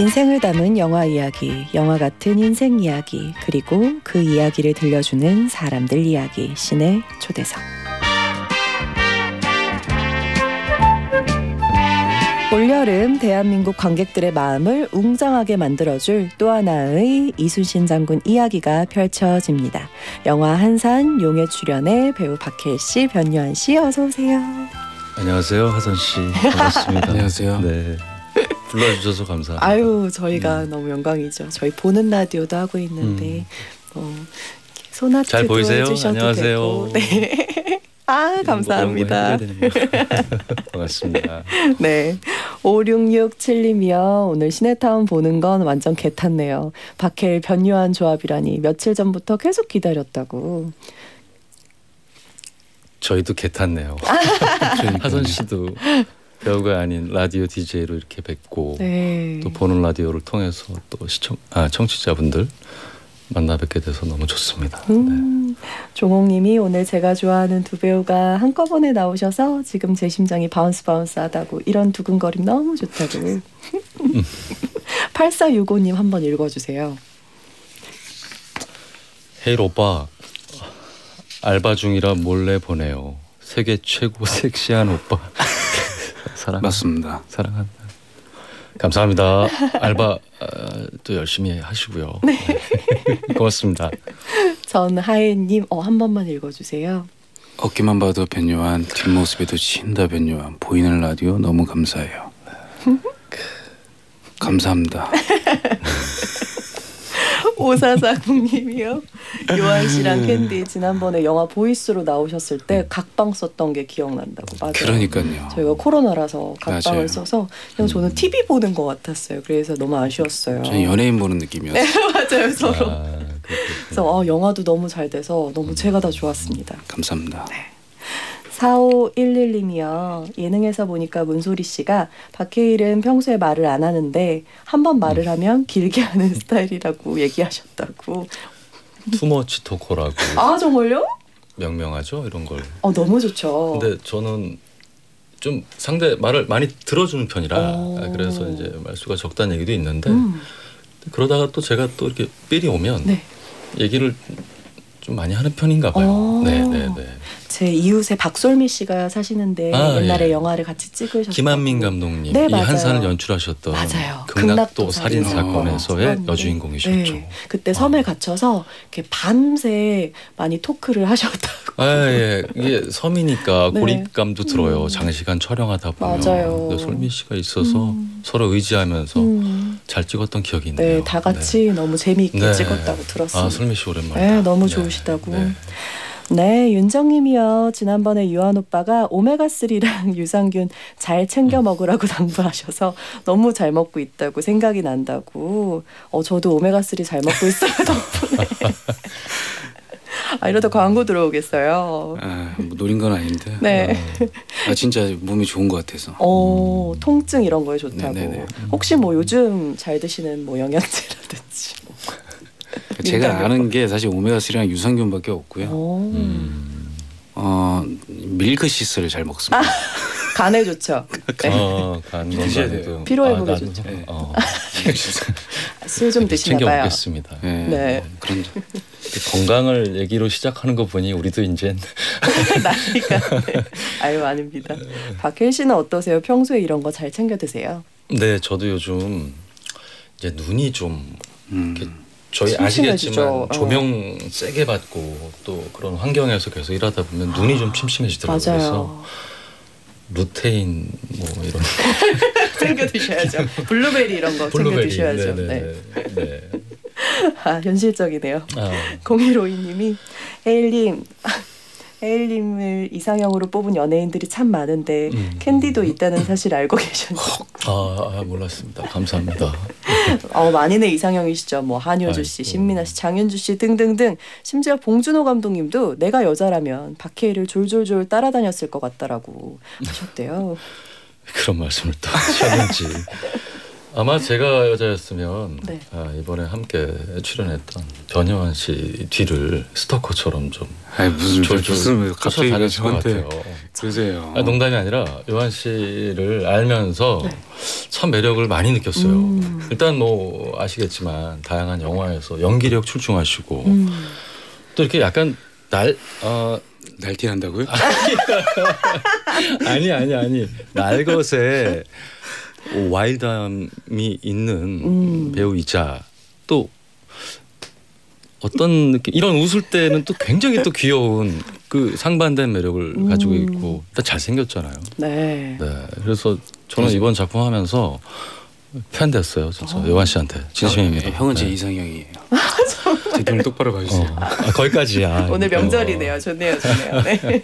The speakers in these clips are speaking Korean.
인생을 담은 영화 이야기, 영화 같은 인생 이야기, 그리고 그 이야기를 들려주는 사람들 이야기, 신의 초대석. 올여름 대한민국 관객들의 마음을 웅장하게 만들어줄 또 하나의 이순신 장군 이야기가 펼쳐집니다. 영화 한산, 용의 출현의 배우 박해일 씨, 변요한 씨, 어서 오세요. 안녕하세요, 하선 씨. 반갑습니다. 안녕하세요. 네, 불러주셔서 감사합니다. 아유, 저희가 너무 영광이죠. 저희 보는 라디오도 하고 있는데 소나트도 잘 보이세요? 해주셔도 안녕하세요. 되고. 네. 아, 감사합니다. 반갑습니다. 네, 5667님이요. 오늘 시네타운 보는 건 완전 개탔네요. 박해일, 변요한 조합이라니 며칠 전부터 계속 기다렸다고. 저희도 개탔네요. 하선 씨도 배우가 아닌 라디오 DJ로 이렇게 뵙고, 네, 또 보는 라디오를 통해서 또 청취자분들 만나 뵙게 돼서 너무 좋습니다. 네. 종옥님이 오늘 제가 좋아하는 두 배우가 한꺼번에 나오셔서 지금 제 심장이 바운스하다고, 이런 두근거림 너무 좋다고. 8465님 한번 읽어주세요. 헤일 오빠, 알바 중이라 몰래 보내요. 세계 최고 섹시한 오빠. 사랑한다. 맞습니다. 사랑한다. 감사합니다. 알바 또 열심히 하시고요. 네. 고맙습니다. 전하혜님, 한 번만 읽어주세요. 어깨만 봐도 변요한, 뒷모습에도 친다 변요한, 보이는 라디오 너무 감사해요. 감사합니다. 5440님이요. 요한 씨랑 캔디 지난번에 영화 보이스로 나오셨을 때 각방 썼던 게 기억난다고. 맞아요. 그러니까요. 저희가 코로나라서 각방을 맞아요. 써서 그냥 저는 TV 보는 것 같았어요. 그래서 너무 아쉬웠어요. 저는 연예인 보는 느낌이었어요. 맞아요, 서로. 그래서 영화도 너무 잘 돼서 너무 제가 다 좋았습니다. 감사합니다. 네. 4511님이요. 예능에서 보니까 문소리 씨가 박해일은 평소에 말을 안 하는데 한번 말을 하면 길게 하는 스타일이라고 얘기하셨다고. 투머치 토커라고. 아, 정말요? 명명하죠, 이런 걸. 너무 좋죠. 근데 저는 좀 상대 말을 많이 들어주는 편이라 그래서 이제 말수가 적다는 얘기도 있는데 그러다가 또 제가 또 이렇게 삘이 오면, 네, 얘기를 좀 많이 하는 편인가 봐요. 네네네. 제 이웃에 박솔미 씨가 사시는데 옛날에, 예, 영화를 같이 찍으셨어요. 김한민 감독님, 네, 이 한산을 연출하셨던, 맞아요, 극락도 살인사건에서의 여주인공이셨죠. 네. 그때 섬에 갇혀서 이렇게 밤새 많이 토크를 하셨다고. 예, 이게 섬이니까 네, 고립감도 들어요. 장시간 촬영하다 보면. 맞아요. 솔미 씨가 있어서 서로 의지하면서 잘 찍었던 기억이 있네요. 네, 다 같이, 네, 너무 재미있게, 네, 찍었다고 들었어요. 아, 솔미 씨 오랜만에. 네, 너무, 네, 좋으시다고. 네. 네, 윤정님이요. 지난번에 유한 오빠가 오메가3랑 유산균 잘 챙겨 먹으라고 당부하셔서 너무 잘 먹고 있다고 생각이 난다고. 저도 오메가3 잘 먹고 있어요, 덕분에. 이러다 광고 들어오겠어요. 뭐 노린 건 아닌데. 네. 진짜 몸이 좋은 것 같아서. 통증 이런 거에 좋다고. 네네네. 혹시 뭐 요즘 잘 드시는 뭐 영양제라든지. 제가 아는 게 사실 오메가3랑 유산균밖에 없고요. 밀크시스를 잘 먹습니다. 간에 좋죠. 간 건강에 돼요. 피로회복에 좋죠. 네. 술 좀 드시나 봐요. 챙겨 먹겠습니다. 네. 네. 그런 건강을 얘기로 시작하는 거 보니 우리도 이제 나이가. 네. 아유, 아닙니다. 박해일 씨는 어떠세요? 평소에 이런 거 잘 챙겨 드세요? 네, 저도 요즘 이제 눈이 좀 이렇게 저희 아시겠지만 조명 세게 받고 또 그런 환경에서 계속 일하다 보면 눈이 좀 침침해지더라고요. 맞아요. 그래서 루테인 뭐 이런 챙겨 드셔야죠. 블루베리 이런 거 블루베리, 챙겨 드셔야죠. 네네. 네. 현실적이네요. 0152님이 헤일님을 이상형으로 뽑은 연예인들이 참 많은데 캔디도 있다는 사실 알고 계셨나요? 몰랐습니다. 감사합니다. 많이네 이상형이시죠. 뭐 한효주 씨, 신민아 씨, 장윤주 씨 등등등. 심지어 봉준호 감독님도 내가 여자라면 박해일을 졸졸졸 따라다녔을 것 같다라고 하셨대요. 그런 말씀을 또 하셨는지. 아마 제가 여자였으면 네. 이번에 함께 출연했던 변요한 씨 뒤를 스토커처럼 좀 무슨 갑자기 저한테 그러세요. 농담이 아니라 요한 씨를 알면서 네. 참 매력을 많이 느꼈어요. 일단 뭐 아시겠지만 다양한 영화에서 연기력 출중하시고 또 이렇게 약간 날뛰한다고요? 아니 날것에 와일드함이 있는 배우이자 또 어떤 느낌 이런 웃을 때는 또 굉장히 또 귀여운 그 상반된 매력을 가지고 있고 다 잘생겼잖아요. 네. 네. 그래서 저는 이번 작품 하면서 팬 됐어요. 진짜 요한 씨한테 진심입니다. 형은 제 이상형이에요. 제 눈을 똑바로 봐주세요. 거기까지야. 오늘 명절이네요. 좋네요. 네.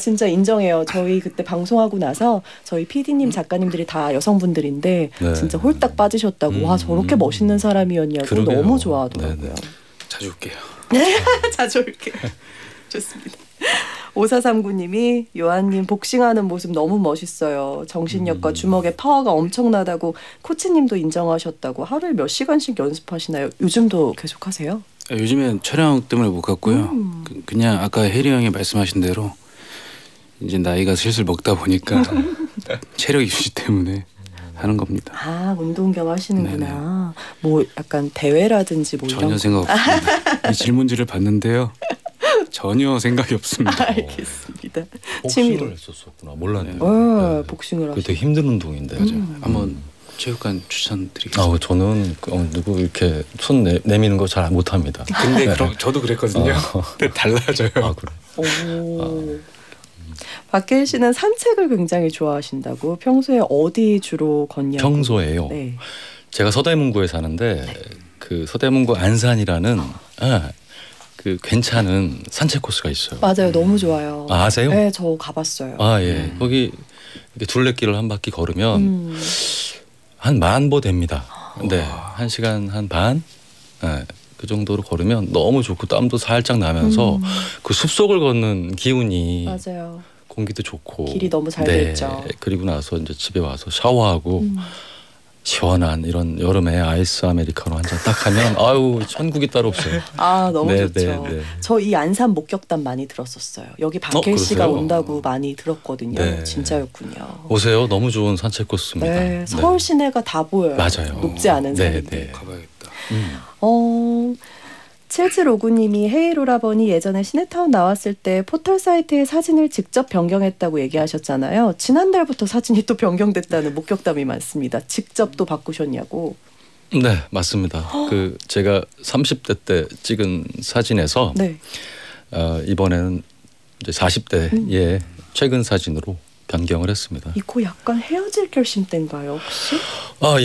진짜 인정해요. 저희 그때 방송하고 나서 저희 PD님 작가님들이 다 여성분들인데 네. 진짜 홀딱 빠지셨다고 와 저렇게 멋있는 사람이었냐고 그러게요. 너무 좋아하더라고요. 네네. 자주 올게요. 네. 자주 올게요. 좋습니다. 5439님이 요한님 복싱하는 모습 너무 멋있어요. 정신력과 주먹의 파워가 엄청나다고 코치님도 인정하셨다고 하루에 몇 시간씩 연습하시나요? 요즘도 계속하세요? 요즘엔 촬영 때문에 못 갔고요. 그냥 아까 혜리 형이 말씀하신 대로 이제 나이가 슬슬 먹다 보니까 체력 유지 때문에 하는 겁니다. 운동 겸 하시는구나. 네네. 뭐 약간 대회라든지 뭐 전혀 이런 생각 없습니다. 이 질문지를 봤는데요. 전혀 생각이 없습니다. 알겠습니다. 복싱을 했었구나. 몰랐네요. 네. 복싱을 하셨어요. 되게 힘든 운동인데. 한번 체육관 추천드리겠습니다. 저는 누구 이렇게 손 내미는 거 잘 못합니다. 근데 네. 저도 그랬거든요. 근데 달라져요. 그래. 박해일 씨는 산책을 굉장히 좋아하신다고. 평소에 어디 주로 걷냐고. 평소에요? 네. 제가 서대문구에 사는데 그 서대문구 안산이라는 그 괜찮은 산책 코스가 있어요. 맞아요. 너무 좋아요. 아세요? 네, 저 가봤어요. 예. 거기 이렇게 둘레길을 한 바퀴 걸으면 한 10,000보 됩니다. 네, 1시간 반? 네, 그 정도로 걸으면 너무 좋고 땀도 살짝 나면서 그 숲속을 걷는 기운이 맞아요. 공기도 좋고 길이 너무 잘 돼 있죠. 네, 그리고 나서 이제 집에 와서 샤워하고 시원한 이런 여름에 아이스 아메리카노 한 잔 딱 하면 아유 천국이 따로 없어요. 너무 좋죠. 네. 저 이 안산 목격담 많이 들었었어요. 여기 박해일 씨가 온다고 많이 들었거든요. 네. 진짜였군요. 오세요. 너무 좋은 산책 코스입니다. 네. 서울 시내가 다 보여요. 맞아요. 높지 않은 산인데. 네. 가봐야겠다. 7759님이 헤일 오라버니 예전에 시네타운 나왔을 때 포털 사이트에 사진을 직접 변경했다고 얘기하셨잖아요. 지난달부터 사진이 또 변경됐다는 목격담이 많습니다. 직접 또 바꾸셨냐고. 네, 맞습니다. 그 제가 30대 때 찍은 사진에서 네. 이번에는 이제 40대의 최근 사진으로 변경을 했습니다. 이거 약간 헤어질 결심 때인가요 혹시?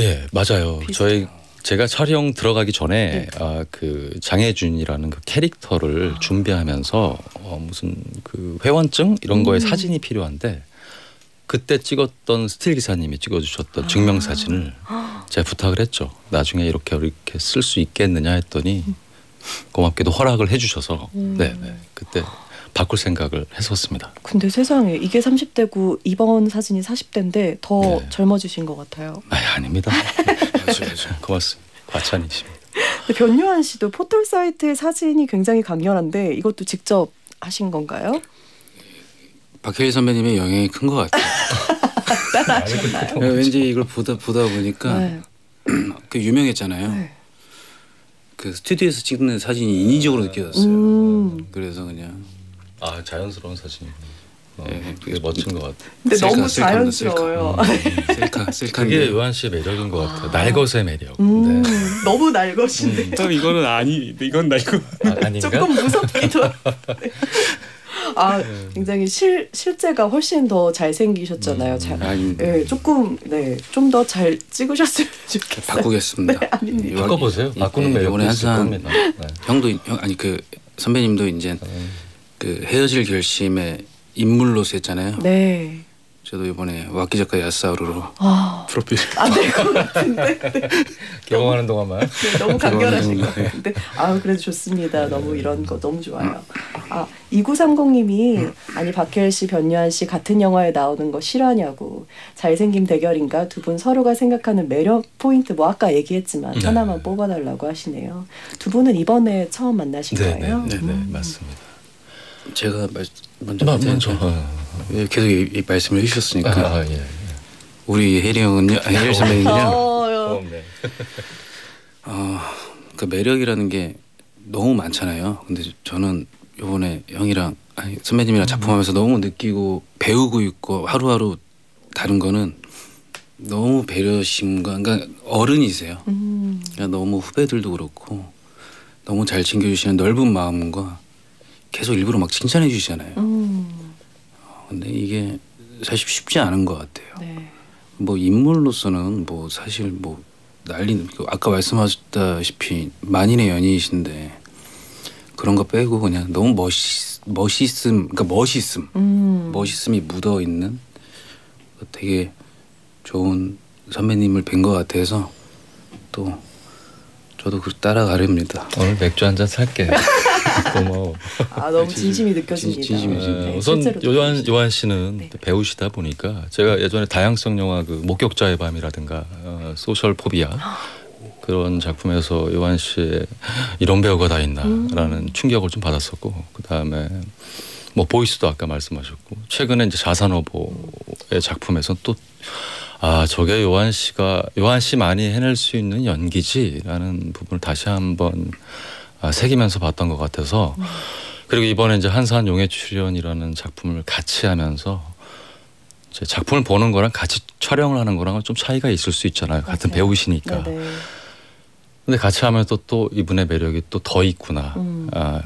예, 맞아요. 비슷해요. 제가 촬영 들어가기 전에 그 장혜준이라는 그 캐릭터를 준비하면서 무슨 그 회원증 이런 거에 사진이 필요한데 그때 찍었던 스틸 기사님이 찍어주셨던 증명사진을 제가 부탁을 했죠. 나중에 이렇게 쓸 수 있겠느냐 했더니 고맙게도 허락을 해주셔서 네, 그때 바꿀 생각을 했었습니다. 근데 세상에 이게 30대고 이번 사진이 40대인데 더 젊어지신 것 같아요. 아닙니다. 고맙습니다. 과찬이십니다. 변요한 씨도 포털 사이트의 사진이 굉장히 강렬한데 이것도 직접 하신 건가요? 박해일 선배님의 영향이 큰 것 같아요. 왠지 이걸 보다 보니까 그 유명했잖아요. 그 스튜디오에서 찍는 사진이 인위적으로 느껴졌어요. 그래서 그냥 자연스러운 사진이. 되게 멋진 것 같아요. 근데 셀카, 너무 자연스러워요. 셀카. 그게 요한 씨의 매력인 것 같아요. 날것의 매력. 네. 너무 날것인데. 참 이거는 이건 날것. 아닌가? 조금 무섭기도. 네. 굉장히 실제가 훨씬 더 잘생기셨잖아요. 조금 좀 더 잘 찍으셨으면 좋겠어요. 바꾸겠습니다. 네, 바꿔보세요. 바꾸는 매력이 있을 겁니다. 그 선배님도 이제 그 헤어질 결심에 인물로서 했잖아요. 네. 저도 이번에 와키자카 야스하루로 프로필 안 될 것 같은데 경험하는 동안만 네, 너무 간결하신 것 같은데 아 그래도 좋습니다. 네. 너무 이런 거 너무 좋아요. 아 2930님이 아니 박해일 씨, 변요한 씨 같은 영화에 나오는 거 실화냐고 잘생김 대결인가 두 분 서로가 생각하는 매력 포인트 뭐 아까 얘기했지만 네. 하나만 뽑아달라고 하시네요. 두 분은 이번에 처음 만나신 네, 거예요? 네네 네, 맞습니다. 제가 먼저 계속 이 말씀을 해주셨으니까 예, 예. 우리 혜리 형은요, 혜리 선배님이랑 그 매력이라는 게 너무 많잖아요. 근데 저는 이번에 형이랑 선배님이랑 작품하면서 너무 느끼고 배우고 있고 하루하루 다른 거는 너무 배려심과 그러니까 어른이세요. 그러니까 너무 후배들도 그렇고 너무 잘 챙겨주시는 넓은 마음과 계속 일부러 막 칭찬해 주시잖아요. 근데 이게 사실 쉽지 않은 것 같아요. 네. 뭐 인물로서는 뭐 사실 뭐 난리 아까 말씀하셨다시피 만인의 연인이신데 그런 거 빼고 그냥 너무 멋있음 그러니까 멋있음이 묻어 있는 되게 좋은 선배님을 뵌 것 같아서 또 저도 그 따라가렵니다. 오늘 맥주 한 잔 살게. 고마워. 아 너무 진심이 느껴집니다. 진심이지. 네, 우선 요한 씨는 네. 배우시다 보니까 제가 예전에 다양성 영화 그 목격자의 밤이라든가 소셜 포비아 그런 작품에서 요한 씨의 이런 배우가 다 있나라는 충격을 좀 받았었고 그 다음에 뭐 보이스도 아까 말씀하셨고 최근에 이제 자산어보의 작품에서 또 아 저게 요한 씨가 요한 씨만이 해낼 수 있는 연기지라는 부분을 다시 한번 새기면서 봤던 것 같아서 그리고 이번에 이제 한산 용의 출현이라는 작품을 같이 하면서 제 작품을 보는 거랑 같이 촬영을 하는 거랑은 좀 차이가 있을 수 있잖아요. 맞아요. 같은 배우시니까. 네네. 근데 같이 하면서 또 이분의 매력이 또 더 있구나.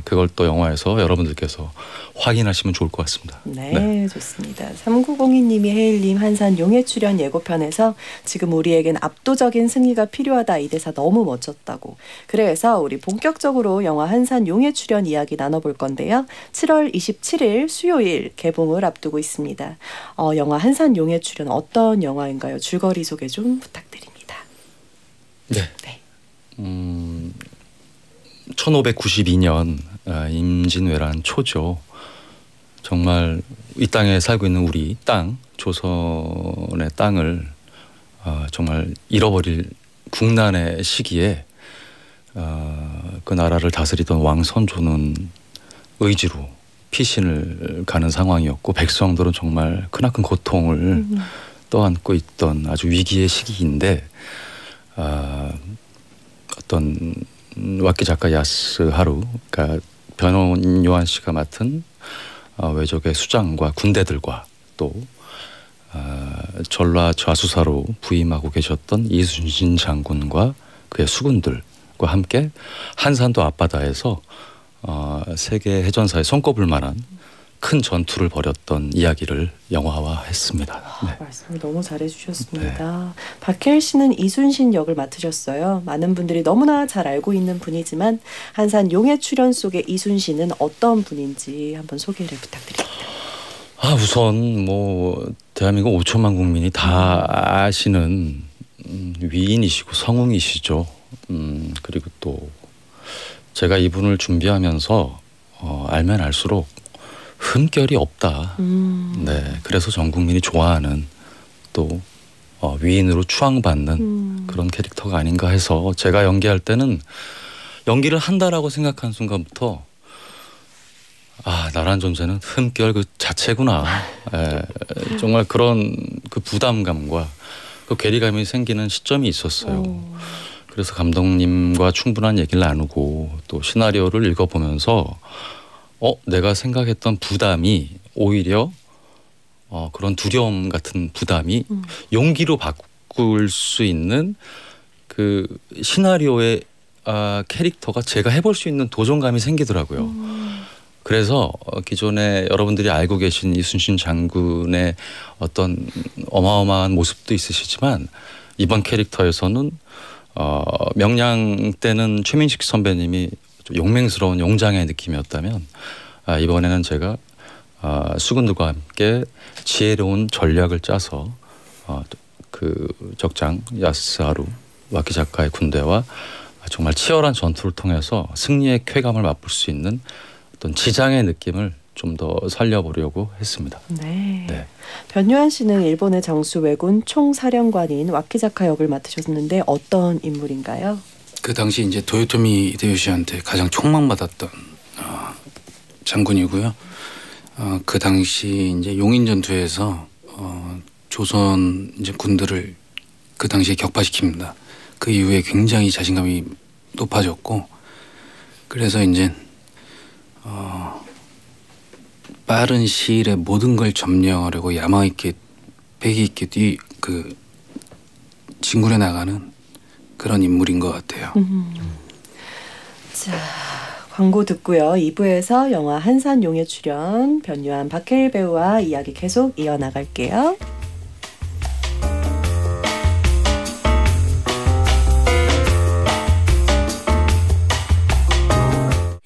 그걸 또 영화에서 여러분들께서 확인하시면 좋을 것 같습니다. 네, 네. 좋습니다. 3902님이 헤일님 한산 용의 출현 예고편에서 지금 우리에겐 압도적인 승리가 필요하다 이 대사 너무 멋졌다고. 그래서 우리 본격적으로 영화 한산 용의 출현 이야기 나눠볼 건데요. 7월 27일 수요일 개봉을 앞두고 있습니다. 영화 한산 용의 출현 어떤 영화인가요? 줄거리 소개 좀 부탁드립니다. 네. 네. 1592년 임진왜란 초죠. 정말 이 땅에 살고 있는 우리 땅, 조선의 땅을 정말 잃어버릴 국난의 시기에 그 나라를 다스리던 왕선조는 의지로 피신을 가는 상황이었고 백성들은 정말 크나큰 고통을 떠안고 있던 아주 위기의 시기인데 어떤 와키자카 야스하루, 그러니까 변요한 씨가 맡은 외적의 수장과 군대들과 또 전라 좌수사로 부임하고 계셨던 이순신 장군과 그의 수군들과 함께 한산도 앞바다에서 세계 해전사에 손꼽을 만한 큰 전투를 벌였던 이야기를 영화화했습니다. 네. 말씀을 너무 잘해주셨습니다. 네. 박해일 씨는 이순신 역을 맡으셨어요. 많은 분들이 너무나 잘 알고 있는 분이지만 한산 용의 출현 속의 이순신은 어떤 분인지 한번 소개를 부탁드립니다. 아 우선 뭐 대한민국 5천만 국민이 다 아시는 위인이시고 성웅이시죠. 그리고 또 제가 이분을 준비하면서 알면 알수록 흠결이 없다. 네, 그래서 전 국민이 좋아하는 또 위인으로 추앙받는 그런 캐릭터가 아닌가 해서 제가 연기할 때는 연기를 한다라고 생각한 순간부터 아, 나란 존재는 흠결 그 자체구나. 예, 정말 그런 그 부담감과 그 괴리감이 생기는 시점이 있었어요. 그래서 감독님과 충분한 얘기를 나누고 또 시나리오를 읽어보면서 내가 생각했던 부담이 오히려 그런 두려움 같은 부담이 용기로 바꿀 수 있는 그 시나리오의 캐릭터가 제가 해볼 수 있는 도전감이 생기더라고요. 그래서 기존에 여러분들이 알고 계신 이순신 장군의 어떤 어마어마한 모습도 있으시지만 이번 캐릭터에서는 명량 때는 최민식 선배님이 용맹스러운 용장의 느낌이었다면 이번에는 제가 수군들과 함께 지혜로운 전략을 짜서 그 적장 야스하루 와키자카의 군대와 정말 치열한 전투를 통해서 승리의 쾌감을 맛볼 수 있는 어떤 지장의 느낌을 좀 더 살려보려고 했습니다. 네. 네. 변요한 씨는 일본의 정수왜군 총사령관인 와키자카 역을 맡으셨는데 어떤 인물인가요? 그 당시 이제 도요토미 히데요시한테 가장 촉망받았던 장군이고요. 그 당시 이제 용인 전투에서 조선 이제 군들을 그 당시에 격파시킵니다. 그 이후에 굉장히 자신감이 높아졌고, 그래서 이제 빠른 시일에 모든 걸 점령하려고 야망 있게 패기 있게 그 진군해 나가는 그런 인물인 것 같아요. 자, 광고 듣고요. 2부에서 영화 한산 용의 출현, 변요한 박해일 배우와 이야기 계속 이어나갈게요.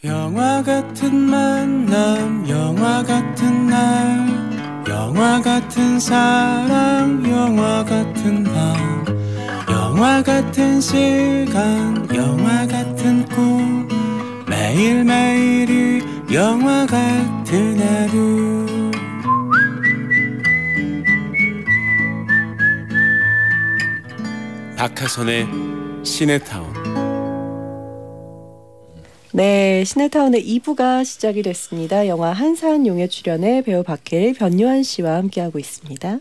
영화 같은 만남, 영화 같은 날, 영화 같은 사랑, 영화 같은 밤, 영화 같은 시간, 영화 같은 꿈, 매일매일이 영화 같은 하루. 박하선의 시네타운. 네, 시네타운의 2부가 시작이 됐습니다. 영화 한산 용의 출현에 배우 박해일, 변요한 씨와 함께하고 있습니다.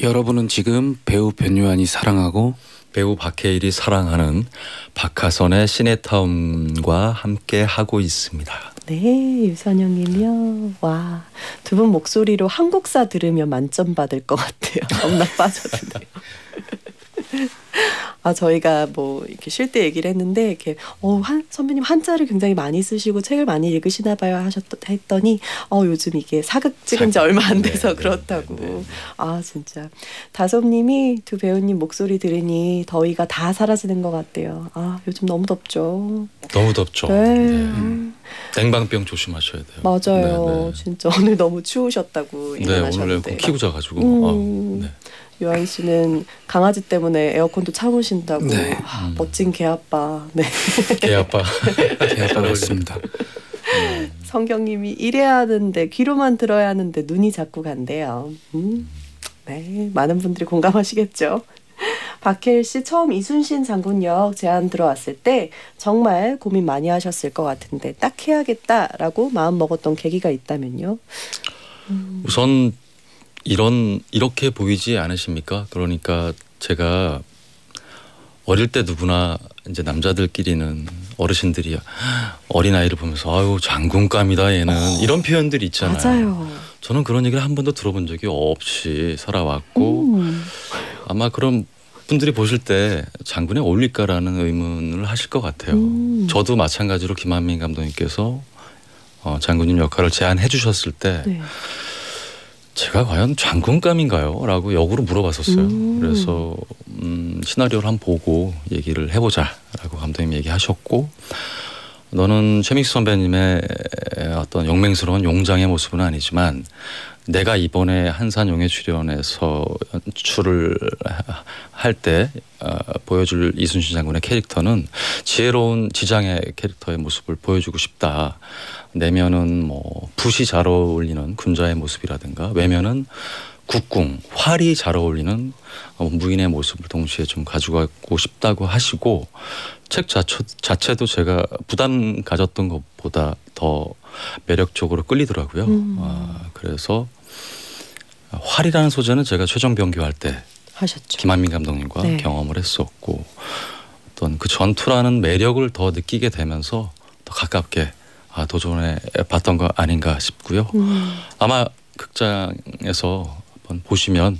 여러분은 지금 배우 변요한이 사랑하고 배우 박해일이 사랑하는 박하선의 시네타운과 함께하고 있습니다. 네, 유선영 님이요. 와, 두 분 목소리로 한국사 들으면 만점 받을 것 같아요. 겁나 빠져드네요. 아, 저희가 뭐 이렇게 쉴 때 얘기를 했는데 이렇게 선배님 한자를 굉장히 많이 쓰시고 책을 많이 읽으시나 봐요 했더니 요즘 이게 사극 찍은 지 얼마 안 돼서 그렇다고. 아, 진짜 다솜님이 두 배우님 목소리 들으니 더위가 다 사라지는 것 같아요. 아, 요즘 너무 덥죠. 너무 덥죠. 네. 냉방병 조심하셔야 돼요. 맞아요. 네, 네. 진짜 오늘 너무 추우셨다고 인터뷰하셨는데. 네, 오늘 키고 자가지고. 네. 요한 씨는 강아지 때문에 에어컨도 참으신다고. 네. 아, 멋진 개아빠. 네. 개아빠. 개아빠가 있습니다. 성경님이 일해야 하는데 귀로만 들어야 하는데 눈이 자꾸 간대요. 네, 많은 분들이 공감하시겠죠. 박해일 씨 처음 이순신 장군 역 제안 들어왔을 때 정말 고민 많이 하셨을 것 같은데 딱 해야겠다라고 마음 먹었던 계기가 있다면요? 우선 이렇게 보이지 않으십니까? 그러니까 제가 어릴 때 누구나 이제 남자들끼리는 어르신들이 어린아이를 보면서 아유 장군감이다 얘는 이런 표현들이 있잖아요. 맞아요. 저는 그런 얘기를 한 번도 들어본 적이 없이 살아왔고 아마 그런 분들이 보실 때 장군에 어울릴까라는 의문을 하실 것 같아요. 저도 마찬가지로 김한민 감독님께서 장군님 역할을 제안해 주셨을 때 네. 제가 과연 장군감인가요? 라고 역으로 물어봤었어요. 그래서 시나리오를 한번 보고 얘기를 해보자 라고 감독님이 얘기하셨고 너는 최민수 선배님의 어떤 영맹스러운 용장의 모습은 아니지만 내가 이번에 한산 용의 출현에서 연출을 할 때 보여줄 이순신 장군의 캐릭터는 지혜로운 지장의 캐릭터의 모습을 보여주고 싶다. 내면은 뭐 붓이 잘 어울리는 군자의 모습이라든가 외면은 국궁, 활이 잘 어울리는 무인의 모습을 동시에 좀 가져가고 싶다고 하시고 책 자체도 제가 부담 가졌던 것보다 더 매력적으로 끌리더라고요. 그래서 활이라는 소재는 제가 최정병교할 때 하셨죠. 김한민 감독님과 네. 경험을 했었고 어떤 그 전투라는 매력을 더 느끼게 되면서 더 가깝게 도전해 봤던 거 아닌가 싶고요. 아마 극장에서 한번 보시면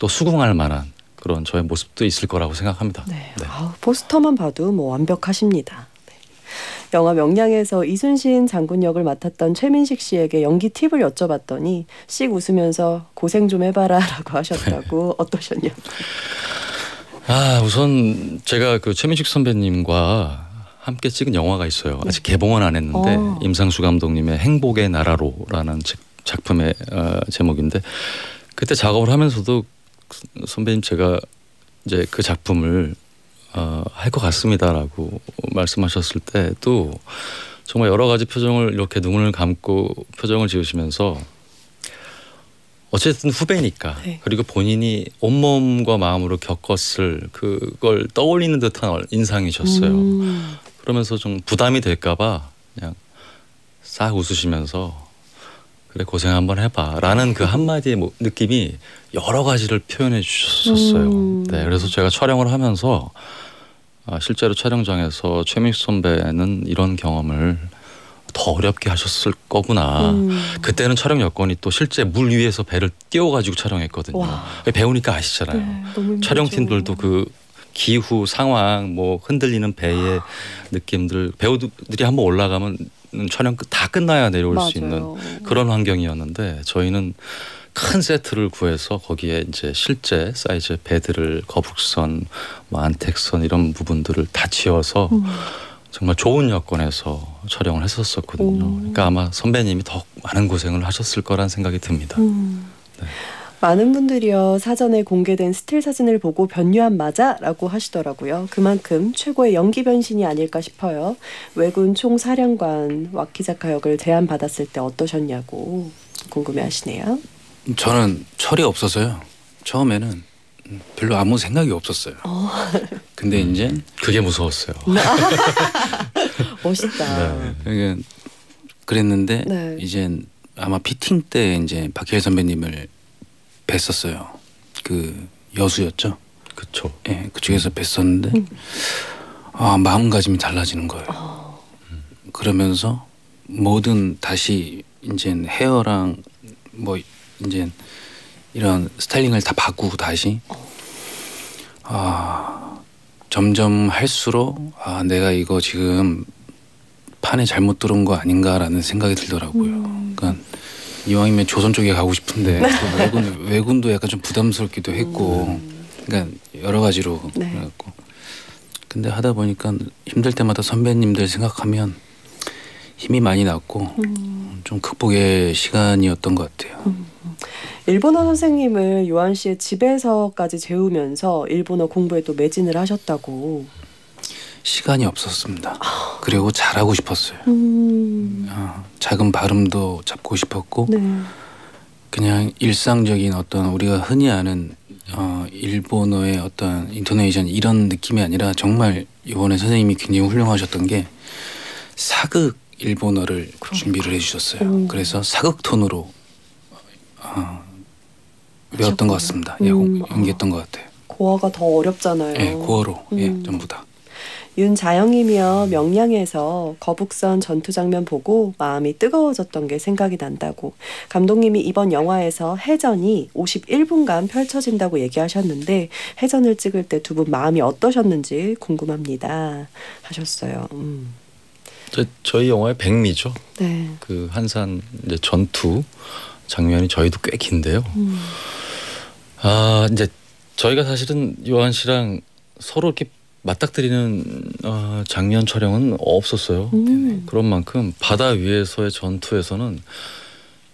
또 수긍할 만한 그런 저의 모습도 있을 거라고 생각합니다. 네. 네. 아우, 포스터만 봐도 뭐 완벽하십니다. 네. 영화 명량에서 이순신 장군 역을 맡았던 최민식 씨에게 연기 팁을 여쭤봤더니 씩 웃으면서 고생 좀 해봐라 라고 하셨다고. 네. 어떠셨냐고. 우선 제가 그 최민식 선배님과 함께 찍은 영화가 있어요. 아직 개봉은 안 했는데 임상수 감독님의 행복의 나라로라는 작품의 제목인데, 그때 작업을 하면서도 선배님 제가 이제 그 작품을 할 것 같습니다라고 말씀하셨을 때도 정말 여러 가지 표정을 이렇게 눈을 감고 표정을 지으시면서 어쨌든 후배니까 네. 그리고 본인이 온몸과 마음으로 겪었을 그걸 떠올리는 듯한 인상이셨어요. 그러면서 좀 부담이 될까 봐 그냥 싹 웃으시면서 그래 고생 한번 해봐 라는 그 한마디의 느낌이 여러 가지를 표현해 주셨었어요. 네, 그래서 제가 촬영을 하면서 실제로 촬영장에서 최민수 선배는 이런 경험을 더 어렵게 하셨을 거구나. 그때는 촬영 여건이 또 실제 물 위에서 배를 띄워가지고 촬영했거든요. 와. 배우니까 아시잖아요. 네, 촬영팀들도 그 기후, 상황, 뭐 흔들리는 배의 느낌들, 배우들이 한번 올라가면 촬영 다 끝나야 내려올 맞아요. 수 있는 그런 환경이었는데, 저희는 큰 세트를 구해서 거기에 이제 실제 사이즈의 배들을 거북선, 뭐 안택선 이런 부분들을 다 지어서 정말 좋은 여건에서 촬영을 했었거든요. 그러니까 아마 선배님이 더 많은 고생을 하셨을 거란 생각이 듭니다. 네. 많은 분들이요 사전에 공개된 스틸 사진을 보고 변요한 맞아라고 하시더라고요. 그만큼 최고의 연기 변신이 아닐까 싶어요. 외군 총사령관 와키자카 역을 제안받았을 때 어떠셨냐고 궁금해하시네요. 저는 철이 없어서요. 처음에는 별로 아무 생각이 없었어요. 근데 이제 그게 무서웠어요. 멋있다. 네. 그러니까 그랬는데 네. 이제 아마 피팅 때 이제 박해일 선배님을 뵀었어요. 그 여수였죠. 그쵸. 예, 네, 그쪽에서 뵀었는데 아 마음가짐이 달라지는 거예요. 그러면서 뭐든 다시 이제 헤어랑 뭐 이제 이런 스타일링을 다 바꾸고 다시 아 점점 할수록 아 내가 이거 지금 판에 잘못 들은 거 아닌가라는 생각이 들더라고요. 그러니까 이왕이면 조선 쪽에 가고 싶은데 외군도 약간 좀 부담스럽기도 했고, 그러니까 여러 가지로 네. 그래갖고 근데 하다 보니까 힘들 때마다 선배님들 생각하면 힘이 많이 났고 좀 극복의 시간이었던 것 같아요. 일본어 선생님을 요한 씨의 집에서까지 재우면서 일본어 공부에 또 매진을 하셨다고. 시간이 없었습니다. 그리고 잘하고 싶었어요. 작은 발음도 잡고 싶었고 네. 그냥 일상적인 어떤 우리가 흔히 아는 일본어의 어떤 인토네이션 이런 느낌이 아니라, 정말 이번에 선생님이 굉장히 훌륭하셨던 게 사극 일본어를 준비를 해주셨어요. 그래서 사극 톤으로 배웠던 것 같습니다. 연기했던 것 같아요. 고어가 더 어렵잖아요. 네, 고어로 예, 전부 다. 윤자영이며 명량에서 거북선 전투 장면 보고 마음이 뜨거워졌던 게 생각이 난다고. 감독님이 이번 영화에서 해전이 51분간 펼쳐진다고 얘기하셨는데 해전을 찍을 때 두 분 마음이 어떠셨는지 궁금합니다 하셨어요. 저희 영화의 백미죠. 네. 그 한산 이제 전투 장면이 저희도 꽤 긴데요. 아 이제 저희가 사실은 요한 씨랑 서로 이렇게 맞닥뜨리는 장면 촬영은 없었어요. 그런 만큼 바다 위에서의 전투에서는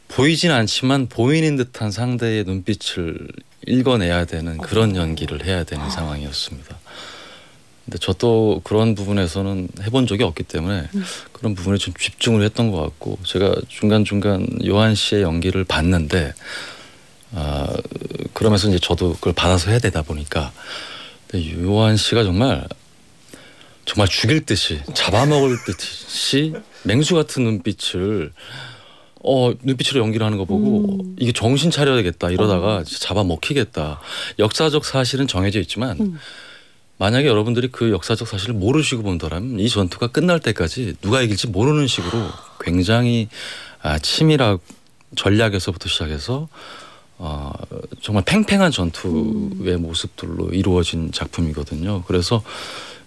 보이진 않지만 보이는 듯한 상대의 눈빛을 읽어내야 되는 그런 연기를 해야 되는 상황이었습니다. 근데 저도 그런 부분에서는 해본 적이 없기 때문에 그런 부분에 좀 집중을 했던 것 같고, 제가 중간중간 요한 씨의 연기를 봤는데 그러면서 이제 저도 그걸 받아서 해야 되다 보니까 요한 씨가 정말 죽일 듯이 잡아먹을 듯이 맹수 같은 눈빛으로 연기를 하는 거 보고 이게 정신 차려야겠다, 이러다가 진짜 잡아먹히겠다. 역사적 사실은 정해져 있지만 만약에 여러분들이 그 역사적 사실을 모르시고 본다면 이 전투가 끝날 때까지 누가 이길지 모르는 식으로 굉장히 치밀한 전략에서부터 시작해서 정말 팽팽한 전투의 모습들로 이루어진 작품이거든요. 그래서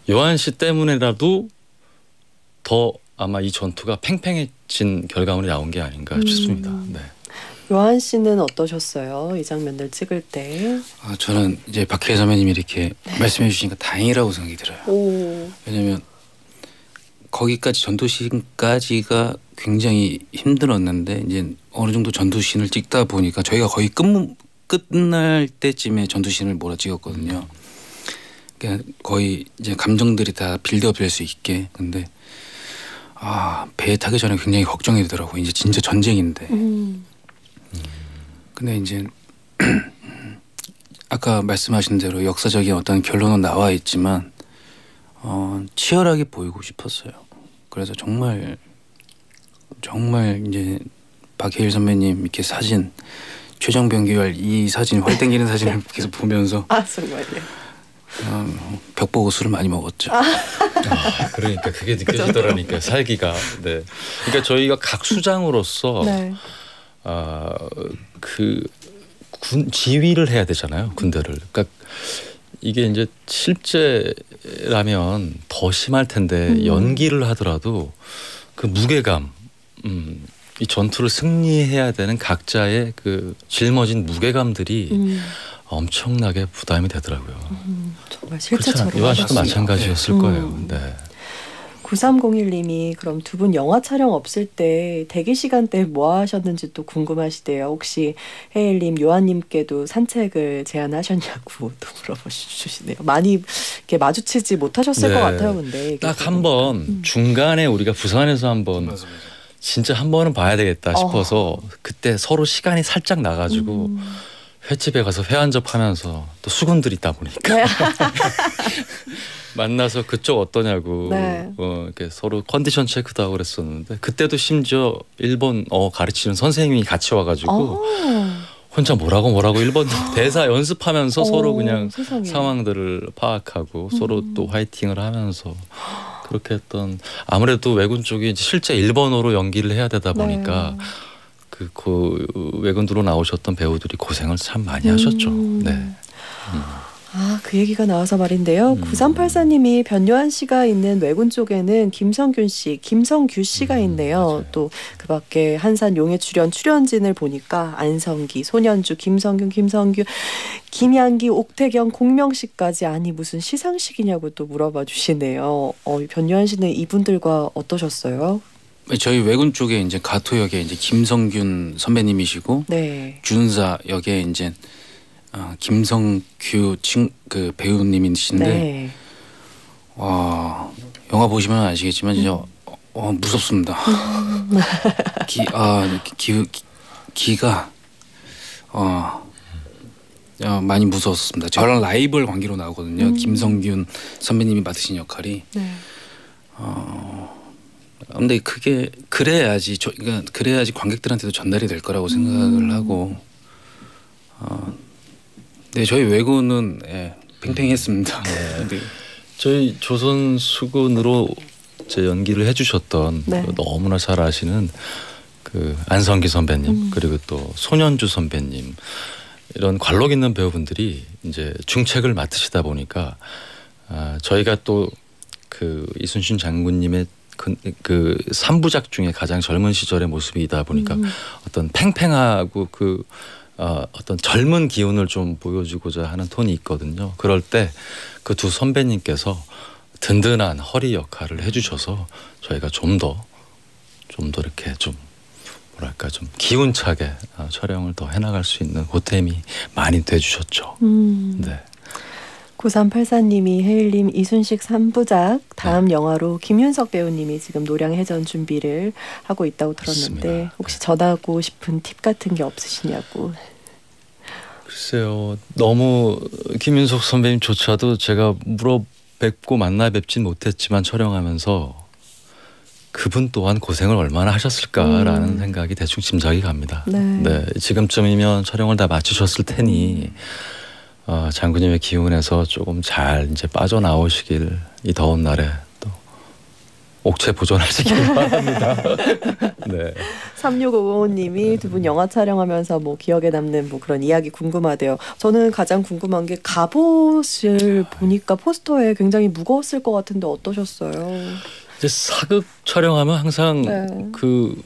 요한 씨 때문에라도 더 아마 이 전투가 팽팽해진 결과물이 나온 게 아닌가 싶습니다. 네. 요한 씨는 어떠셨어요? 이 장면들 찍을 때? 저는 이제 박해일 선배님이 이렇게 네. 말씀해 주시니까 다행이라고 생각이 들어요. 왜냐면 거기까지 전투신까지가 굉장히 힘들었는데 이제 어느 정도 전투신을 찍다 보니까 저희가 거의 끝날 때쯤에 전투신을 몰아찍었거든요. 그러니까 거의 이제 감정들이 다 빌드업 될 수 있게. 근데 아, 배에 타기 전에 굉장히 걱정이 되더라고요. 이제 진짜 전쟁인데. 근데 이제 아까 말씀하신 대로 역사적인 어떤 결론은 나와 있지만 치열하게 보이고 싶었어요. 그래서 정말 이제 박해일 선배님 이렇게 사진, 최정병기열 이 사진, 활 땡기는 사진을 계속 보면서 아 정말요. 벽 보고 술을 많이 먹었죠. 그러니까 그게 느껴지더라니까 살기가. 네. 그러니까 저희가 각 수장으로서 네. 군 지휘를 해야 되잖아요, 군대를. 그러니까 이게 이제 실제라면 더 심할 텐데 연기를 하더라도 그 무게감, 이 전투를 승리해야 되는 각자의 그 짊어진 무게감들이 엄청나게 부담이 되더라고요. 정말 실제처럼. 요한 씨도 마찬가지였을 거예요. 네. 9301님이 그럼 두 분 영화 촬영 없을 때 대기 시간 때 뭐 하셨는지 또 궁금하시대요. 혹시 해일님, 요한님께도 산책을 제안하셨냐고 또 물어보시네요. 많이 이렇게 마주치지 못하셨을 네. 것 같아요. 근데 딱 한 번 중간에 우리가 부산에서 한번 진짜 한 번은 봐야 되겠다 싶어서 그때 서로 시간이 살짝 나가지고 횟집에 가서 회 한접하면서 또 수군들이 있다 보니까 네. 만나서 그쪽 어떠냐고 네. 이렇게 서로 컨디션 체크도 하고 그랬었는데 그때도 심지어 일본어 가르치는 선생님이 같이 와가지고 혼자 뭐라고 일본 대사 연습하면서 서로 그냥 세상에. 상황들을 파악하고 서로 또 화이팅을 하면서 그렇게 했던 아무래도 외군 쪽이 실제 일본어로 연기를 해야 되다 보니까 네. 그 외근으로 나오셨던 배우들이 고생을 참 많이 하셨죠. 네. 아, 그 얘기가 나와서 말인데요. 9384님이 변요한 씨가 있는 외군 쪽에는 김성규 씨가 있네요. 또 그 밖에 한산 용의 출현진을 보니까 안성기, 손현주, 김성균, 김양기, 옥태경, 공명 씨까지 아니 무슨 시상식이냐고 또 물어봐 주시네요. 변요한 씨는 이분들과 어떠셨어요? 저희 외군 쪽에 이제 가토 역에 이제 김성균 선배님이시고 네. 준사 역에 이제 김성규 그 배우님이신데 네. 와 영화 보시면 아시겠지만 진짜 무섭습니다. 기가 많이 무서웠습니다. 저랑 라이벌 관계로 나오거든요. 김성균 선배님이 맡으신 역할이. 네. 근데 그게 그래야지 관객들한테도 전달이 될 거라고 생각을 하고 네 저희 외군은 예, 팽팽했습니다. 네. 네. 저희 조선 수군으로 제 연기를 해주셨던 네. 너무나 잘 아시는 그 안성기 선배님 그리고 또 손현주 선배님 이런 관록 있는 배우분들이 이제 중책을 맡으시다 보니까 저희가 또 그 이순신 장군님의 그 3부작 중에 가장 젊은 시절의 모습이다 보니까 어떤 팽팽하고 어떤 젊은 기운을 좀 보여주고자 하는 톤이 있거든요. 그럴 때 그 두 선배님께서 든든한 허리 역할을 해주셔서 저희가 좀 더 이렇게 좀 뭐랄까 좀 기운차게 촬영을 더 해나갈 수 있는 보탬이 많이 돼주셨죠. 네. 9384님이 해일님 이순신 3부작 다음 네. 영화로 김윤석 배우님이 지금 노량해전 준비를 하고 있다고 들었는데 맞습니다. 혹시 전하고 싶은 팁 같은 게 없으시냐고. 글쎄요. 너무 김윤석 선배님조차도 제가 물어뵙고 만나 뵙진 못했지만 촬영하면서 그분 또한 고생을 얼마나 하셨을까라는 생각이 대충 짐작이 갑니다. 네. 네. 지금쯤이면 촬영을 다 마치셨을 테니 장군님의 기운에서 조금 잘 이제 빠져나오시길 이 더운 날에 또 옥체 보존하시길 바랍니다. 네. 3655님이 두 분 영화 촬영하면서 뭐 기억에 남는 뭐 그런 이야기 궁금하대요. 저는 가장 궁금한 게 갑옷을 보니까 포스터에 굉장히 무거웠을 것 같은데 어떠셨어요? 이제 사극 촬영하면 항상 네. 그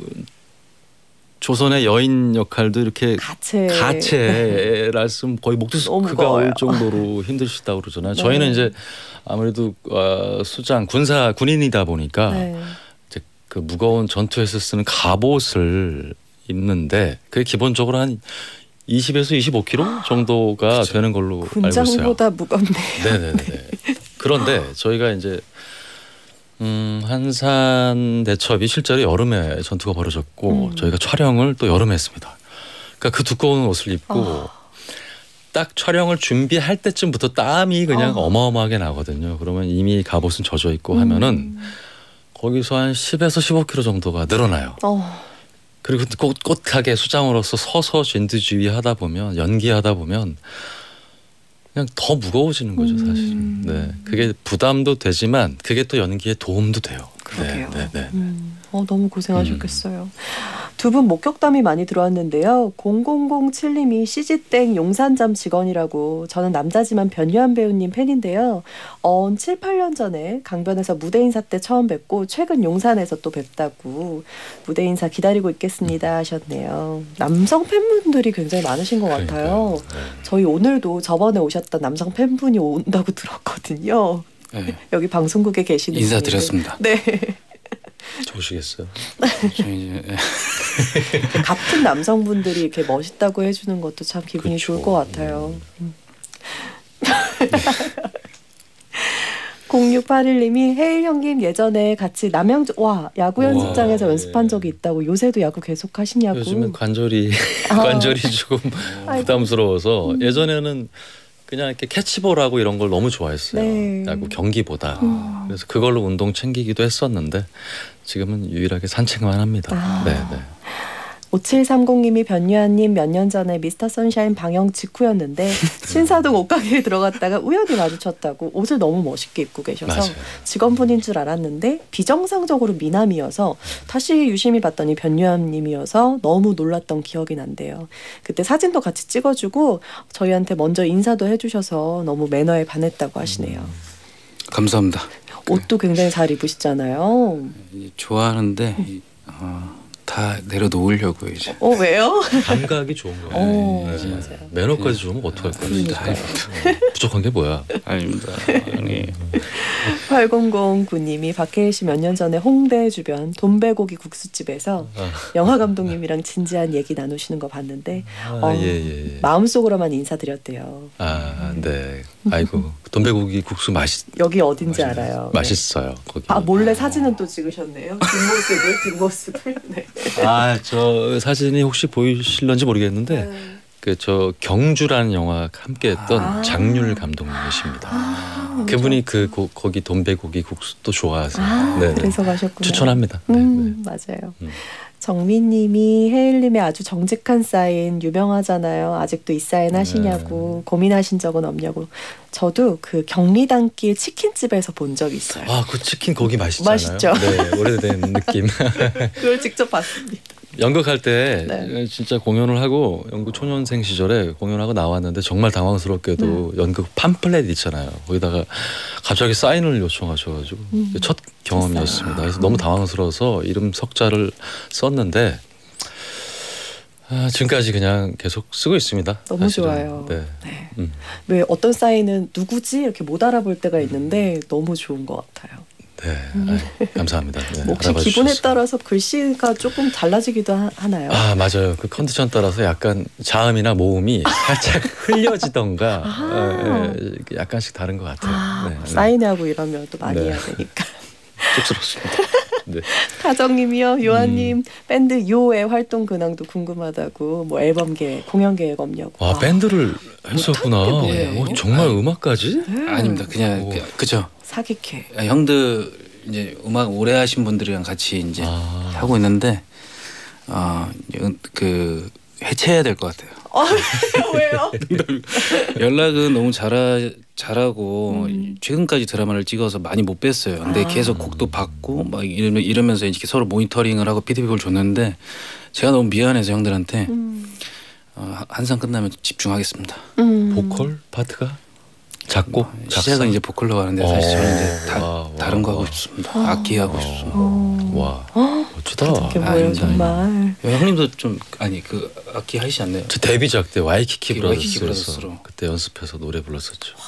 조선의 여인 역할도 이렇게 가채라서 거의 목도스크가 올 정도로 힘드시다고 그러잖아요. 네. 저희는 이제 아무래도 수장 군인이다 보니까 네. 이제 그 무거운 전투에서 쓰는 갑옷을 입는데 그게 기본적으로 한 20에서 25kg 정도가 그렇죠. 되는 걸로 알고 있어요. 군장보다 무겁네요. 네네네. 네. 그런데 저희가 이제 한산 대첩이 실제로 여름에 전투가 벌어졌고 저희가 촬영을 또 여름에 했습니다. 그러니까 그 두꺼운 옷을 입고 딱 촬영을 준비할 때쯤부터 땀이 그냥 어마어마하게 나거든요. 그러면 이미 갑옷은 젖어 있고 하면은 거기서 한 10에서 15kg 정도가 늘어나요. 그리고 꼿꼿하게 수장으로서 서서 진두지휘하다 보면 연기하다 보면 그냥 더 무거워지는 거죠 사실은. 네, 그게 부담도 되지만 그게 또 연기에 도움도 돼요. 그러게요. 네, 네, 네. 너무 고생하셨겠어요. 두 분 목격담이 많이 들어왔는데요. 0007님이 CG땡 용산점 직원이라고. 저는 남자지만 변요한 배우님 팬인데요. 7, 8년 전에 강변에서 무대 인사 때 처음 뵙고 최근 용산에서 또 뵙다고 무대 인사 기다리고 있겠습니다 하셨네요. 남성 팬분들이 굉장히 많으신 것 같아요. 네. 저희 오늘도 저번에 오셨던 남성 팬분이 온다고 들었거든요. 네. 여기 방송국에 계시는 인사드렸습니다. 네. 좋으시겠어요? 같은 남성분들이 이렇게 멋있다고 해주는 것도 참 기분이 그쵸. 좋을 것 같아요. 0681님이 해일 형님 예전에 같이 남양주 야구 연습장에서 연습한 적이 있다고. 요새도 야구 계속 하시냐고. 요즘은 관절이 조금 부담스러워서 예전에는 그냥 이렇게 캐치볼하고 이런 걸 너무 좋아했어요. 네. 야구 경기보다. 그래서 그걸로 운동 챙기기도 했었는데 지금은 유일하게 산책만 합니다. 네, 네. 5730님이 변요한님 몇 년 전에 미스터 선샤인 방영 직후였는데 신사동 옷가게에 들어갔다가 우연히 마주쳤다고. 옷을 너무 멋있게 입고 계셔서 맞아요. 직원분인 줄 알았는데 비정상적으로 미남이어서 다시 유심히 봤더니 변요한님이어서 너무 놀랐던 기억이 난대요. 그때 사진도 같이 찍어주고 저희한테 먼저 인사도 해주셔서 너무 매너에 반했다고 하시네요. 감사합니다. 옷도 굉장히 잘 입으시잖아요. 좋아하는데 다 내려놓으려고요 이제. 왜요? 감각이 좋은 거예요. 네. 매너까지 좋으면 어떡할 거예요. 부족한 게 뭐야. 아닙니다. 아니. 8009님이 박해일 씨 몇 년 전에 홍대 주변 돈배고기 국수집에서 영화 감독님이랑 진지한 얘기 나누시는 거 봤는데 마음속으로만 인사드렸대요. 네. 아이고 돈배고기 국수 여기 어딘지 알아요. 맛있어요. 거기. 몰래 사진은 또 찍으셨네요. 뒷모습을. 네. 저 사진이 혹시 보이실런지 모르겠는데 그 저 경주라는 영화 함께했던 장률 감독님이십니다. 그분이 거기 돈배고기 국수도 좋아하세요. 네, 그래서 가셨구나. 추천합니다. 네, 네. 맞아요. 정민님이 해일님의 아주 정직한 사인 유명하잖아요. 아직도 이 사인 하시냐고. 고민하신 적은 없냐고. 저도 그 경리단길 치킨집에서 본 적이 있어요. 그 치킨 거기 맛있잖아요. 맛있죠. 네, 오래된 느낌. 그걸 직접 봤습니다. 연극할 때 진짜 공연을 하고 연극 초년생 시절에 공연하고 나왔는데 정말 당황스럽게도 연극 팜플렛 있잖아요. 거기다가 갑자기 사인을 요청하셔가지고 첫 경험이었습니다. 그래서 너무 당황스러워서 이름 석자를 썼는데 지금까지 그냥 계속 쓰고 있습니다. 너무 사실은. 좋아요. 네. 네. 왜 어떤 사인은 누구지 이렇게 못 알아볼 때가 있는데 너무 좋은 것 같아요. 네, 감사합니다. 네, 혹시 기분에 따라서 글씨가 조금 달라지기도 하나요? 맞아요. 그 컨디션 따라서 약간 자음이나 모음이 살짝 흘려지던가 약간씩 다른 것 같아요. 네, 사인하고 이러면 또 많이 해야 되니까. 쑥스럽습니다. 네. 가정님이요. 요한님 밴드 요의 활동 근황도 궁금하다고. 뭐 앨범 계획, 공연 계획 없냐고. 밴드를 했었구나. 정말 음악까지? 아닙니다. 그냥 그죠. 사기캐. 형들 이제 음악 오래 하신 분들이랑 같이 이제 하고 있는데 해체해야 될 것 같아요. 왜요? 연락은 너무 잘하고 최근까지 드라마를 찍어서 많이 못 뺐어요. 근데 계속 곡도 받고 막 이러면서 이렇게 서로 모니터링을 하고 피드백을 줬는데 제가 너무 미안해서 형들한테 한산 끝나면 집중하겠습니다. 보컬 파트가 작고 시작은 이제 보컬로 가는데 사실 저는 이제 다른 거 하고 싶습니다. 악기 하고 싶습니다. 멋지다. 어떻게 보여 정말. 형님도 좀 아니 그 악기 하시지 않나요? 저 데뷔작 때 와이키키 브라더스로 그때 연습해서 노래 불렀었죠. 와,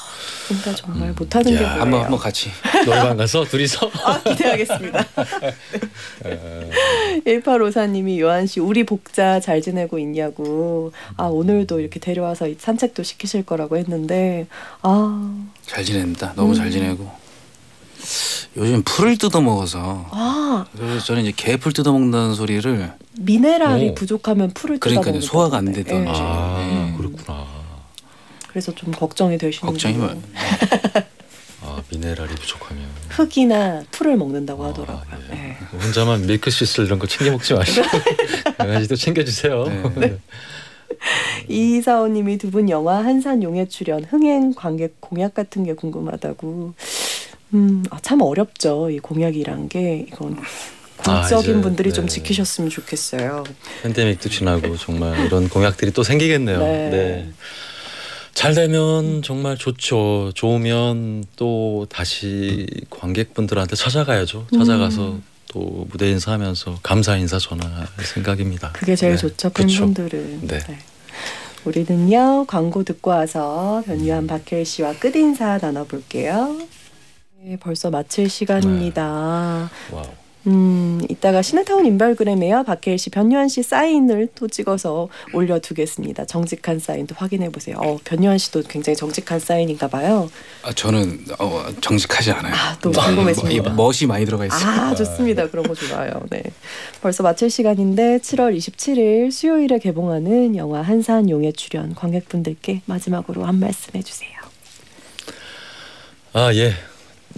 진짜 정말 못하는 게 뭐예요? 한번 같이 노래방 가서 둘이서. 아, 기대하겠습니다. 네. 1854님이 요한 씨 우리 복자 잘 지내고 있냐고. 아 오늘도 이렇게 데려와서 산책도 시키실 거라고 했는데 아 잘 지냅니다. 너무 잘 지내고. 요즘 풀을 뜯어먹어서 아. 그래서 저는 이제 개풀 뜯어먹는다는 소리를 미네랄이 오. 부족하면 풀을 뜯어먹는 그러니까 소화가 안 되던 네. 아 네. 그렇구나. 그래서 좀 걱정이 되시는 거예요. 걱정이 아 미네랄이 부족하면 흙이나 풀을 먹는다고 하더라고요. 아, 네. 네. 혼자만 밀크시슬 이런 거 챙겨 먹지 마시고 강아지도 챙겨주세요. 네. 네. 이사오님이 두 분 영화 한산 용의 출현 흥행 관객 공약 같은 게 궁금하다고. 아, 참 어렵죠. 이 공약이란 게 이건 국적인 분들이 네. 좀 지키셨으면 좋겠어요. 팬데믹도 지나고 정말 이런 공약들이 또 생기겠네요. 네. 네. 잘 되면 정말 좋죠. 좋으면 또 다시 관객분들한테 찾아가야죠. 찾아가서 또 무대 인사하면서 감사 인사 전할 생각입니다. 그게 제일 네. 좋죠. 팬분들은. 네. 네. 우리는요 광고 듣고 와서 변요한 박해일 씨와 끝인사 나눠볼게요. 네, 벌써 마칠 시간입니다. 네. 와우. 이따가 시네타운 인별그램에요. 박해일 씨, 변요한 씨 사인을 또 찍어서 올려두겠습니다. 정직한 사인도 확인해보세요. 변요한 씨도 굉장히 정직한 사인인가 봐요. 아, 저는 정직하지 않아요. 아, 또 궁금해집니다. 멋이 많이 들어가 있어요. 아, 좋습니다. 그런 거 좋아요. 네. 벌써 마칠 시간인데 7월 27일 수요일에 개봉하는 영화 한산 용의 출현 관객분들께 마지막으로 한 말씀 해주세요. 아, 예.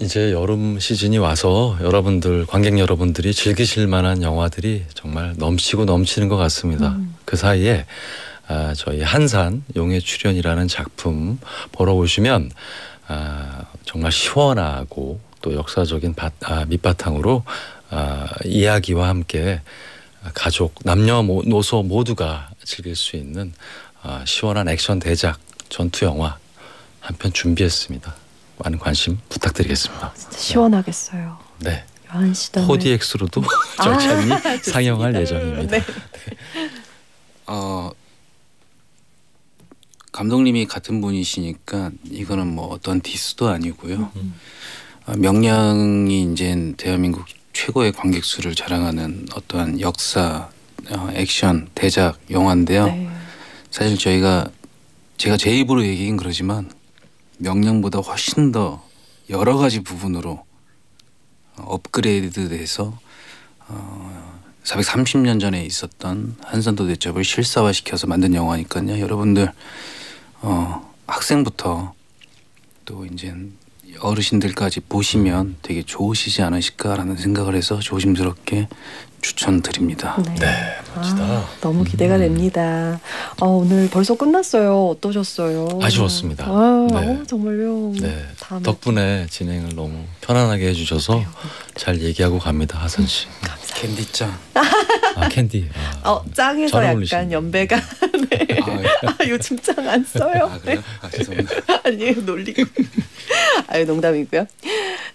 이제 여름 시즌이 와서 여러분들 관객 여러분들이 즐기실 만한 영화들이 정말 넘치고 넘치는 것 같습니다. 그 사이에 저희 한산 용의 출현이라는 작품 보러 오시면 정말 시원하고 또 역사적인 밑바탕으로 이야기와 함께 가족 남녀노소 모두가 즐길 수 있는 시원한 액션 대작 전투 영화 한 편 준비했습니다. 많은 관심 부탁드리겠습니다. 진짜 시원하겠어요. 네. 요한 씨도 4DX로도 절찬히 상영할 예정입니다. 네. 네. 감독님이 같은 분이시니까 이거는 뭐 어떤 디스도 아니고요. 명량이 이제 대한민국 최고의 관객 수를 자랑하는 어떠한 역사, 액션, 대작 영화인데요. 네. 사실 제가 제 입으로 얘기긴 그러지만 명량보다 훨씬 더 여러 가지 부분으로 업그레이드 돼서 430년 전에 있었던 한산도대첩을 실사화시켜서 만든 영화니까요. 여러분들 학생부터 또 이제 어르신들까지 보시면 되게 좋으시지 않으실까라는 생각을 해서 조심스럽게 추천드립니다. 네, 네 멋지다. 너무 기대가 됩니다. 오늘 벌써 끝났어요. 어떠셨어요? 아쉬웠습니다. 네. 정말요. 네. 덕분에 진행을 너무 편안하게 해주셔서 잘 얘기하고 갑니다. 하선 씨. 감사합니다. 캔디짱. 아, 캔디. 아, 짱에서 약간 어울리시네. 연배가. 네. 요즘 짱 안 써요. 아, 그래요? 아, 죄송합니다. 아니에요. 놀리고. 아유, 농담이고요.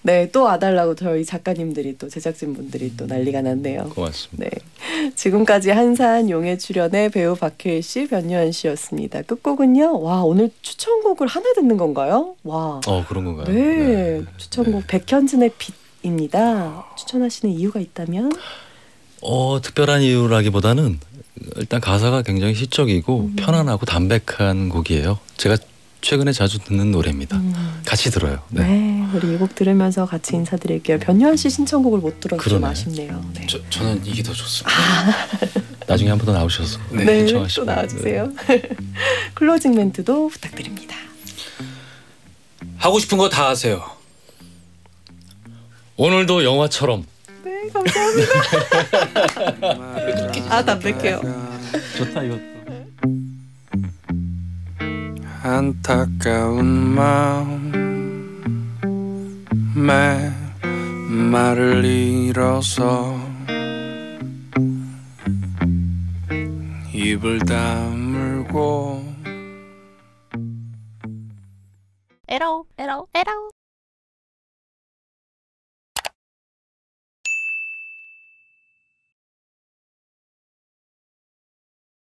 네, 또 와달라고 저희 작가님들이 또 제작진분들이 또 난리가 났네요. 고맙습니다. 네, 지금까지 한산 용의 출현의 배우 박해일 씨, 변요한 씨였습니다. 끝곡은요. 와, 오늘 추천곡을 하나 듣는 건가요? 와. 그런 건가요? 네, 네. 추천곡 네. 백현진의 빛입니다. 추천하시는 이유가 있다면? 특별한 이유라기보다는 일단 가사가 굉장히 시적이고 편안하고 담백한 곡이에요. 제가 최근에 자주 듣는 노래입니다. 같이 들어요. 네. 네, 우리 이 곡 들으면서 같이 인사드릴게요. 변요한 씨 신청곡을 못 들어서 좀 아쉽네요. 네. 저는 이게 더 좋습니다. 나중에 한 번 더 나오셔서 네, 네 신청하시고. 또 나와주세요. 네. 클로징 멘트도 부탁드립니다. 하고 싶은 거 다 하세요. 오늘도 영화처럼. 네, 감사합니다. 아, 담백해요. 좋다, 이거. 안타까운 마음에 말을 잃어서 입을 다물고 에라오 에라오 에라오